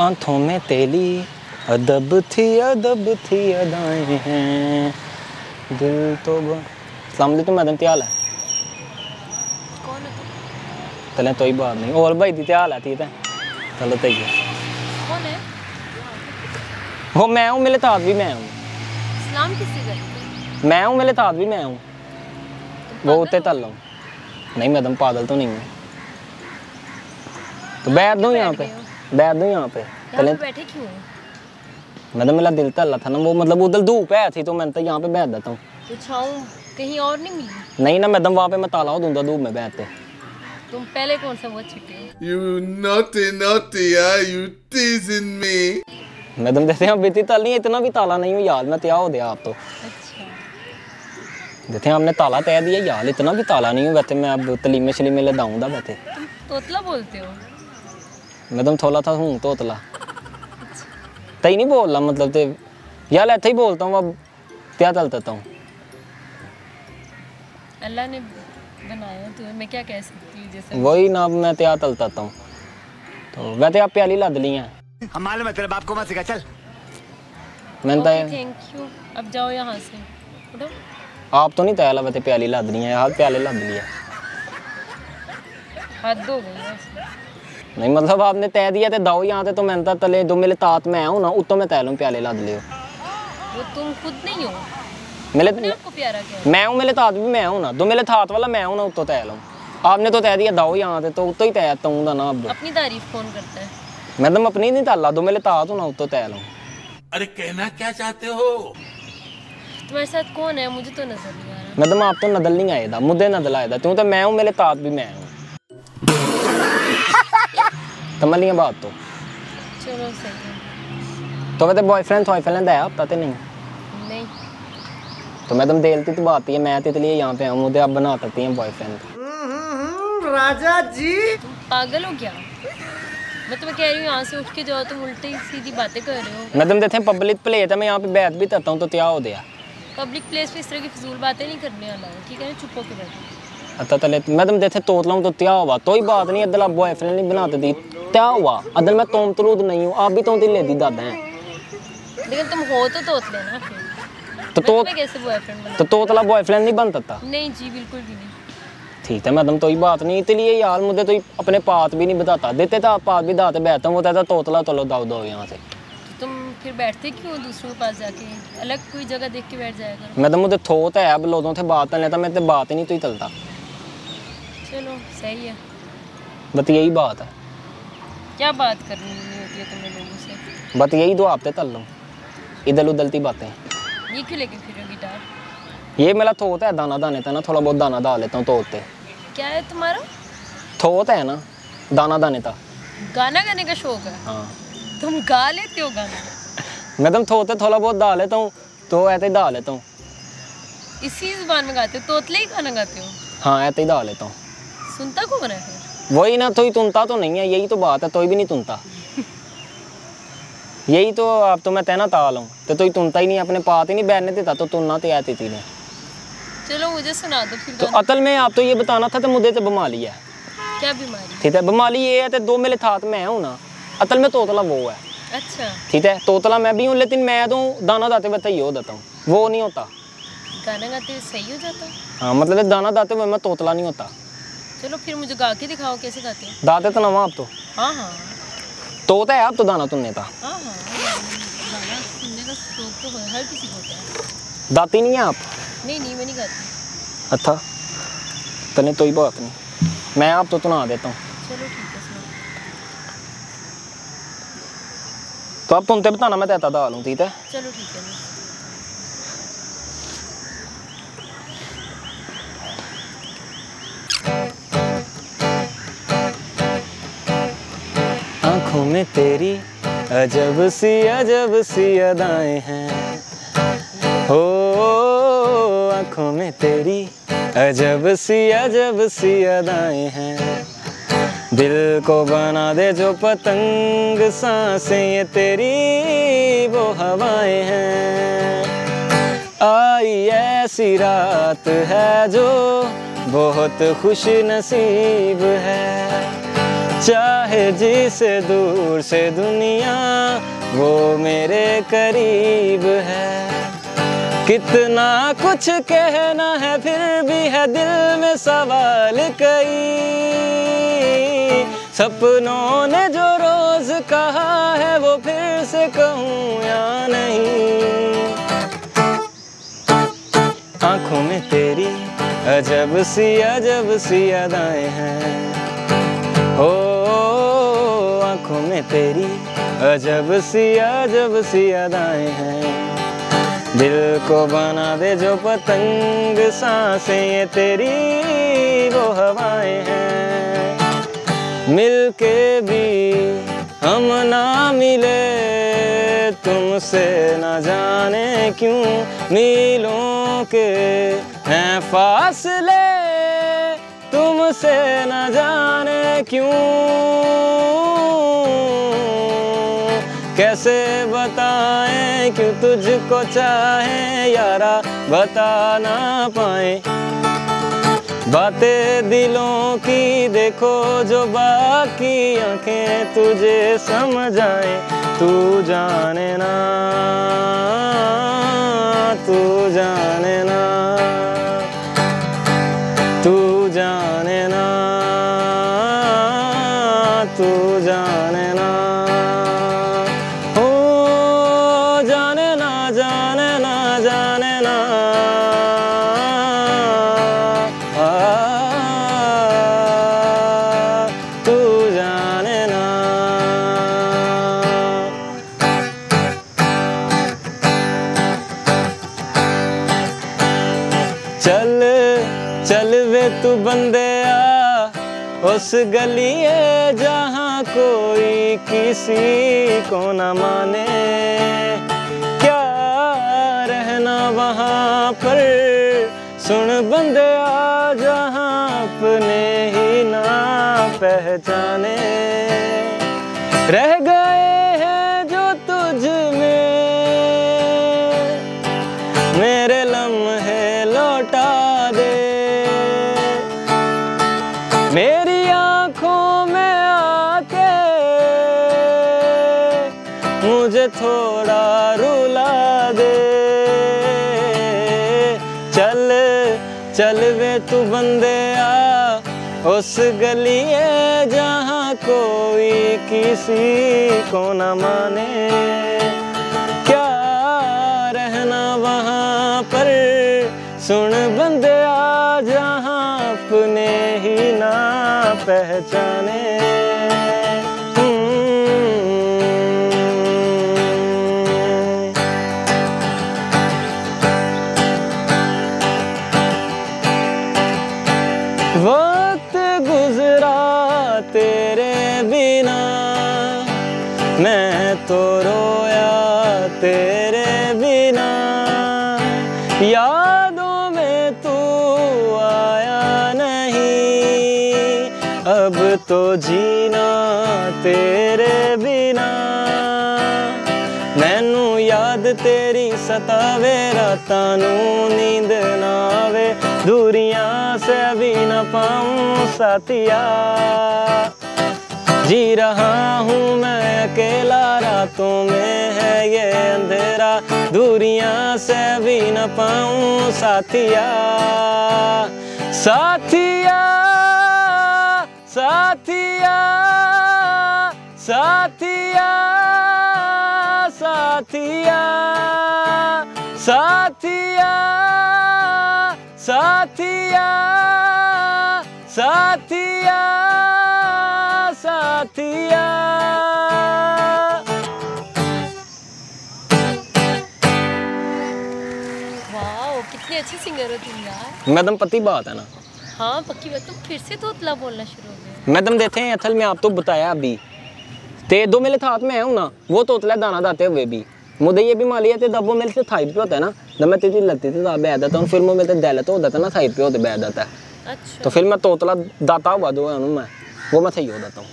आंखों में तेरी अदब थी अदाएं हैं दिल तो अलैकुम मैडम क्या हाल है? कौन है तू? तले तो ही बात नहीं और भाई दी क्या हाल है? ठीक है चलो तय कौन है वो? मैं हूँ मेरे साथ भी मैं हूँ। इस्लाम किसी का मैं हूँ मेरे साथ भी मैं हूँ वो उतने तल लो। नहीं मैडम पागल तो नहीं हूँ तो बैठ दूँ यहाँ पे बैठ दूँ यहाँ पे तले बैठे क्यों? मैडम मेरा दिल तला था ना वो मतलब उधर धूप है थी तो मैं तो यहाँ पे बैठ देता हूँ। कहीं और नहीं मिली? नहीं ना मैडम वहाँ पे मैं ताला दूंगा धूप में बैठते। तुम पहले कौन सा वो छिपे? You naughty naughty are you teasing me? Madam जैसे आप बीती ताल नहीं इतना भी ताला नहीं हो यार मैं त्याग हो दिया आप तो। अच्छा जैसे हमने ताला त्याग दिया यार इतना भी ताला नहीं हो वैसे मैं अब तलीमे शलीमे ले दाऊंगा वैसे। तुम तोतला बोलते हो? मैडम थोड़ा था हूँ तोतला तई नहीं बोल रहा मतलब ते यार ऐसा ही बोलता हूँ अब क्या चल देता हूँ। अल्लाह ने बनाया तो मैं क्या कह सकती हूँ जैसे वही ना मैं त्यार तलता हूँ तो वैसे आप प्याली लाद ली हैं हमारे मतलब आपको मत सिखा चल मैं थैंक यू अब जाओ यहाँ से उठो। आप तो नहीं तैयार वैसे प्याली लाद ली है यार प्याली लाद ली है हद हो गई। नहीं मतलब आपने तय दिया थे दाओ यहाँ से तो मैं तले दो मेरे तात में आऊँ ना उतो मैं तय लूँ प्याले लाद लियो। वो तुम खुद नहीं हो मेरे आपको प्यारा क्या? मैं हूँ मेरे तात भी मैं हूँ ना दो मेरे तात वाला मैं हूँ ना उतो तय लूँ। आपने तो तय दिया दाओ यहाँ से तो उतो ही तैयारता हूँ ना। अब अपनी तारीफ कौन करता है? मैडम अपनी नहीं ताला दो मेरे तात हूँ ना उतो तय लूँ। अरे कहना क्या चाहते हो? तुम्हारे साथ कौन है? मुझे तो नजर नहीं आ रहा। मैडम आप तो नजर नहीं आए था मुझे नजर आया था क्यों तो मैं हूँ मेरे तात भी मैं हूँ। तमलिया बात तो चलो सही तो वैसे बॉयफ्रेंड बॉयफ्रेंड है आप पता नहीं नहीं तो मैडम देलती तो बात है मैं इसलिए यहाँ पे हूँ मुझे आप बना सकती हैं बॉयफ्रेंड। राजा जी तुम पागल हो क्या? मैं तुम्हें कह रही हूँ यहाँ से उठ के जाओ तुम उल्टी सीधी बातें कर रहे हो। मैडम देते हैं पब्लिक प्लेस है मैं यहाँ पे बैठ भी करता हूँ तो क्या हो गया? पब्लिक प्लेस पे इस तरह की फजूल बातें नहीं करने वाला हूँ ठीक है चुप होकर बैठो। अच्छा तले मैडम देते तोत लाऊँ तो क्या हुआ? तो ही बात नहीं अदल आप बॉयफ्रेंड नहीं बना दी क्या हुआ? अदल मैं तोम तलूद नहीं हूँ आप भी तो दिल दी दादा हैं लेकिन तुम हो तो तोत लेना तो कैसे बॉयफ्रेंड बना तो तोतला बॉयफ्रेंड नहीं बन सकता। नहीं जी बिल्कुल भी नहीं। ठीक है मैडम तो ही बात नहीं इसलिए यार मुझे तो अपने पात भी नहीं बताता देते तो आप पात भी दाते बैठता हूँ वो कहता तोतला तलो दाओ दो यहाँ से। तुम फिर बैठते क्यों दूसरों के पास जाके अलग कोई जगह देख के बैठ जाएगा? मैडम मुझे थोत है अब लोगों से बात लेता मैं तो बात ही नहीं तो ही चलता। चलो सही है बस यही बात है। क्या बात करनी होती है तुम्हें लोगों से? बस यही दो आपते तल लो इधर उधर की बातें। ये क्यों लेके फिर गिटार? ये मेरा थोत है दाना दाने था ना थोड़ा बहुत दाना डाल लेता हूँ तोत पे। क्या है तुम्हारा? थोत है ना दाना दाने था। गाना गाने का शौक है? हाँ। तुम गा लेते हो गाना? मैडम थोत है थोड़ा बहुत डाल लेता हूँ तो ऐसे ही डाल लेता हूँ। इसी जुबान में गाते हो तोतले ही गाना गाते हो? हाँ ऐसे ही डाल लेता हूँ। सुनता कौन है फिर? वही ना तो ही तुनता तो नहीं है यही तो बात है तो ही भी नहीं तुनता यही तो आप तो मैं तैना ताल हूँ तो ही तुनता ही नहीं अपने पास ही नहीं बैठने देता तो तुनना तो आती थी। चलो मुझे सुना दो फिर। तो असल में आप तो ये बताना था तो मुझे तो बीमारी है। क्या बीमारी? ठीक है बीमारी ये है तो दो मेरे साथ मैं हूँ ना असल में तोतला वो है। अच्छा ठीक है तोतला मैं भी हूँ लेकिन मैं तो दाना दाते बता ही हो देता हूँ वो नहीं होता। गाना गाते सही हो जाता? हाँ मतलब दाना दाते हुए मैं तोतला नहीं होता। चलो फिर मुझे गा के दिखाओ कैसे गाते हो? दाते तो नवा आप तो। हाँ हाँ तोता है आप तो दाना तुमने था। हाँ हाँ दाना सुनने का शौक तो हर किसी को होता है। दाती नहीं है आप? नहीं नहीं मैं नहीं गाती। अच्छा तने तो ही बात नहीं मैं आप तो सुना देता हूँ। चलो ठीक है सुना तो आप तुमते बताना मैं तैता डाल लूँ ठीक है। चलो ठीक है। आंखों में तेरी अजब सी अदाएं हैं हो आंखों में तेरी अजब सी अदाएं हैं दिल को बना दे जो पतंग सांसें ये तेरी वो हवाएं हैं आई ऐसी रात है जो बहुत खुश नसीब है चाहे जी से दूर से दुनिया, वो मेरे करीब है। कितना कुछ कहना है फिर भी है दिल में सवाल कई। सपनों ने जो रोज कहा है वो फिर से कहूँ या नहीं। आँखों में तेरी अजब सी अदाएं हैं। ओ आँखों में तेरी अजब सी अदाएं हैं। दिल को बना दे जो पतंग सांसें ये तेरी वो हवाएं हैं। मिलके भी हम ना मिले तुमसे ना जाने क्यों, मीलों के हैं फासले तुमसे न जाने क्यों। कैसे बताएं क्यों तुझको चाहें यारा बता ना पाए। बातें दिलों की देखो जो बाकी आंखें तुझे समझाएं। तू जाने ना, तू जाने ना, तू जाने ना, तू जाने ना, हो जाने ना, जाने ना, जाने ना, तू जाने ना। चल चल वे तू बंदेया उस गली है जहाँ कोई किसी को न माने। क्या रहना वहाँ पर सुन बंदेया जहाँ अपने ही ना पहचाने। रह गए हैं जो तुझ में मेरे लम्हे लौटा दे। मेरी आँखों में आके मुझे थोड़ा रुला दे। चल चल वे तू बंदेया उस गली है जहाँ कोई किसी को न माने। क्या रहना वहाँ पर सुन बंदेया जहाँ अपने ही ना पहचाने। वक्त गुजरा तेरे बिना, मैं तो रोया तेरे बिना। यादों में तू आया नहीं, अब तो जीना तेरे बिना। मैनू याद तेरी सतावे रातां नूं नींद ना आवे। दूरियां से अभी ना पाऊं साथिया, जी रहा हूँ मैं अकेला। रातों में है ये अंधेरा, दूरियां से अभी ना पाऊं साथिया। साथिया साथिया साथिया साथिया साथिया साथिया साथिया साथिया। वाओ कितनी अच्छी सिंगर हो तुम यार। मैडम पक्की बात है ना? हाँ पक्की बात। तुम फिर से तोतला बोलना शुरू हो गए। मैडम देते हैं असल में आप तो बताया अभी ते दो मेरे हाथ में है हूँ ना वो तोतला दाना दाते हुए भी मुझे ये बीमारी है ते दबो मेरे से थाई पे होता है ना जब मैं तेजी लगती थी तब बैठ जाता हूँ। फिर मेरे दहला तो होता था ना थाई पे होते बैठ जाता है। अच्छा। तो फिर मैं तोतला दाता हुआ दो मैं वो मैं सही हो जाता हूँ।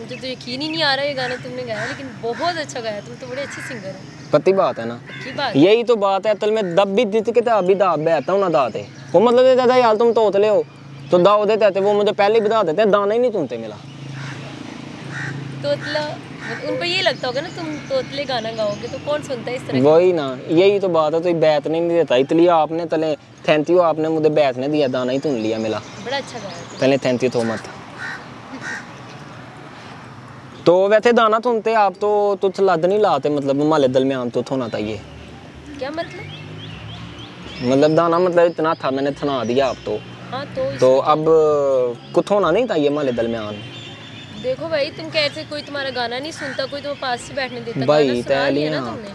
मुझे तो यकीन ही नहीं आ रहा ये गाना तुमने गाया लेकिन बहुत अच्छा गाया। तुम तो बड़े अच्छे सिंगर हो। पति बात है ना? यही तो बात है। असल में दब भी जीत के तो अभी दाब बैठता हूँ ना दाते वो मतलब दादा यार तुम तोतले हो तो दाव देते हैं वो मुझे पहले ही बता देते हैं, दाना ही नहीं चुनते मेरा। तोतला उनको ये लगता होगा ना तुम तोतले गाना गाओगे तो कौन सुनता है इस तरह? वही ना, यही तो बात है। तो बैठने नहीं देता, इसलिए आपने तले थैंक यू, आपने मुझे बैठने दिया, दाना ही चुन लिया मेरा। बड़ा अच्छा गाया तले, थैंक यू तो मत। तो वैसे दाना चुनते आप तो तुझ लद नहीं लाते, मतलब हमारे दल में आम तो होना था ये। क्या मतलब दाना मतलब इतना था मैंने थना दिया आप तो। हाँ तो अब कुछ होना नहीं था ये हमारे दल में आन। देखो भाई तुम कैसे, कोई तुम्हारा गाना नहीं सुनता, कोई तुम्हें पास से बैठने देता भाई, तैलिया ना तुमने।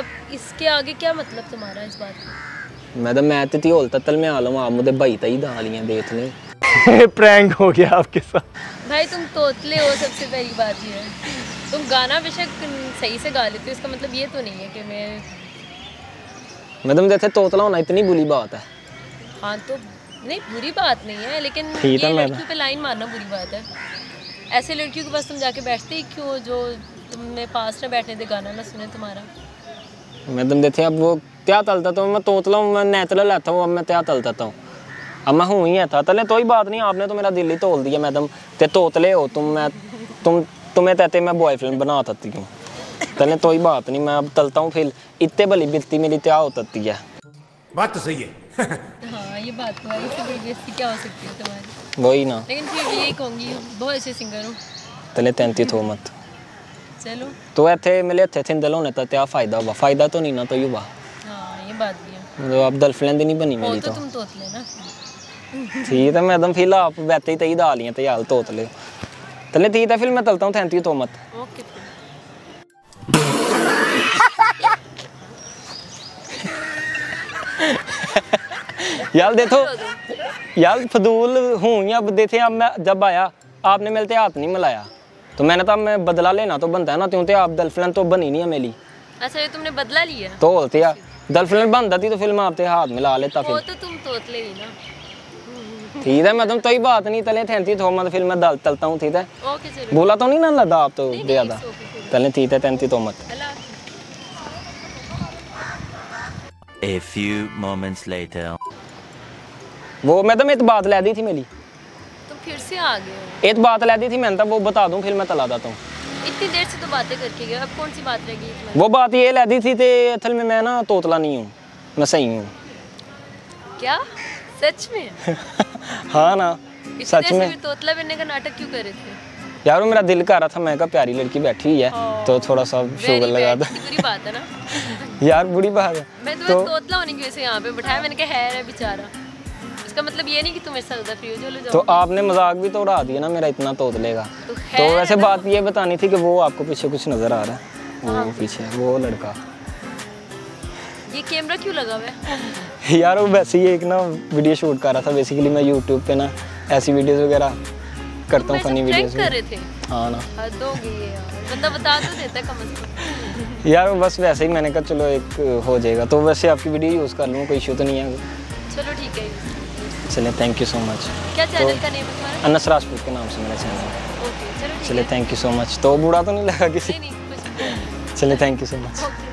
अब इसके आगे क्या मतलब तुम्हारा इस बात का? मैडम मैं तो होल तल में आ लूँ, आप मुझे भाई तई दालियाँ देख लें। प्रैंक हो गया आपके साथ। भाई तुम तोतले हो, सबसे पहली बात ये है तुम गाना बेशक सही से गा लेते हो, इसका मतलब ये तो नहीं है कि मैं मैडम जैसे तोतला होना इतनी बुरी बात है। हाँ तो नहीं बुरी बात नहीं है, लेकिन ये लड़कियों पे लाइन मारना बुरी बात है। ऐसे लड़कियों के पास तुम जाके बैठते ही क्यों जो तुमने पास ना बैठने दे, गाना ना सुने तुम्हारा। मैडम देखे अब वो क्या तलता था, मैं तोतला हूँ, मैं नेतला लाता हूँ, अब मैं क्या तलता हूँ, अब मैं हूँ ही है था तले। तो ही बात नहीं, आपने तो मेरा दिल ही तोल दिया मैडम। ते तोतले हो तुम, मैं तुम्हें तहते मैं बॉयफ्रेंड बना देती हूँ तले। तो ही बात नहीं, मैं अब तलता हूँ फिर, इतने भली बिलती मेरी त्या होती है। बात तो सही है। हाँ ये बात तो है, इससे बड़ी बेइज्जती क्या हो सकती है तुम्हारी? वही ना, लेकिन फिर भी यही कहूँगी बहुत अच्छे सिंगर हो तले, तैंती थो मत। चलो तो ऐसे मिले अच्छे सिंदल होने तो क्या फ़ायदा हुआ, फ़ायदा तो नहीं ना तो युवा। हाँ ये बात भी है, तो आप दलफलें नहीं बनी मेरी तो तुम तोतले ना। ठीक है मैडम फिर आप बैठे ही तई डालियाँ तो यार तोतले तले। ठीक है फिर मैं तलता हूँ, तैंती थो मत। ओके यार देखो यार फजूल हूँ या देखे, अब मैं जब आया आपने मेरे से हाथ नहीं मिलाया, तो मैंने तो मैं बदला लेना तो बनता है ना, क्योंकि आप दलफलन तो बनी नहीं है मेरी। अच्छा ये तुमने बदला लिया? तो बोलते यार दलफलन बनता थी तो फिर मैं आपसे हाथ मिला लेता फिर। वो तो तुम तोतले ही ना। ठीक है मैं तुम तो ही बात नहीं तले थैंती थो मत, फिर मैं दाल तलता हूँ। ठीक है बोला तो नहीं ना लदा आप तो ज़्यादा तले। ठीक है थैंती थो मत। A few moments later. वो मैं तो बात ला दी थी मेरी, तो फिर से आ गए। एक बात ला दी थी मैंने, वो बता दूं फिर मैं तला देता हूँ। इतनी देर से तो बातें करके गए, अब कौन सी बात रह गई? वो बात ये ला दी थी ते असल में मैं ना तोतला नहीं हूँ, मैं सही हूँ। क्या सच में? हाँ ना सच में। तोतला बनने का नाटक क्यों कर रहे थे यार? मेरा दिल कर रहा था, मैं कहा प्यारी लड़की बैठी हुई है तो थोड़ा सा शुगर लगा दो। बुरी बात है ना यार, बुरी बात है। मैं तो तोतला होने की वजह से यहाँ पे बैठाया, मैंने कहा है बेचारा, इसका मतलब ये नहीं कि तुम ऐसा उदास हो जाओ। तो आपने मजाक भी तो उड़ा दिया ना मेरा, इतना तोतलेगा तो वैसे बात ये बतानी थी कि वो आपको पीछे कुछ नजर आ रहा है, वो पीछे वो लड़का। ये कैमरा क्यों लगा हुआ है? यार वो वैसे ही एक ना वीडियो शूट कर रहा था, बेसिकली मैं यूट्यूब पे ना ऐसी वीडियोस वगैरह करता हूँ, फनी वीडियोस कर रहे थे। हाँ ना हद हो गई है यार, बंदा बता तो देता कम से कम। यार बस वैसे ही मैंने कहा चलो एक हो जाएगा, तो वैसे आपकी वीडियो यूज़ कर लूँ, कोई इशू तो नहीं है। चलो ठीक है, चलिए थैंक यू सो मच। क्या चैनल का नेम है तुम्हारा? अनस राजपूत के नाम से मेरा चैनल। ओके चलिए थैंक यू सो मच। तो बुरा तो नहीं लगा किसी? नहीं, नहीं, चलिए थैंक यू सो मच।